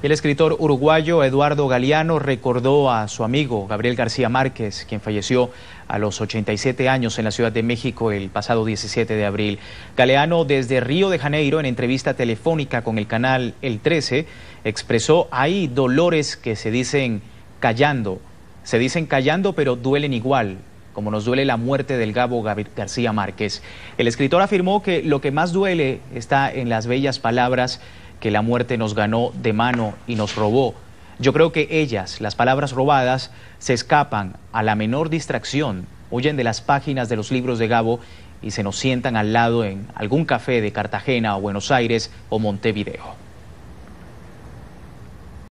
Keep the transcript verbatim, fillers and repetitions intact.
El escritor uruguayo Eduardo Galeano recordó a su amigo Gabriel García Márquez, quien falleció a los ochenta y siete años en la Ciudad de México el pasado diecisiete de abril. Galeano, desde Río de Janeiro, en entrevista telefónica con el canal El trece, expresó: hay dolores que se dicen callando, se dicen callando pero duelen igual, como nos duele la muerte del Gabo García Márquez. El escritor afirmó que lo que más duele está en las bellas palabras que la muerte nos ganó de mano y nos robó. Yo creo que ellas, las palabras robadas, se escapan a la menor distracción, huyen de las páginas de los libros de Gabo y se nos sientan al lado en algún café de Cartagena o Buenos Aires o Montevideo.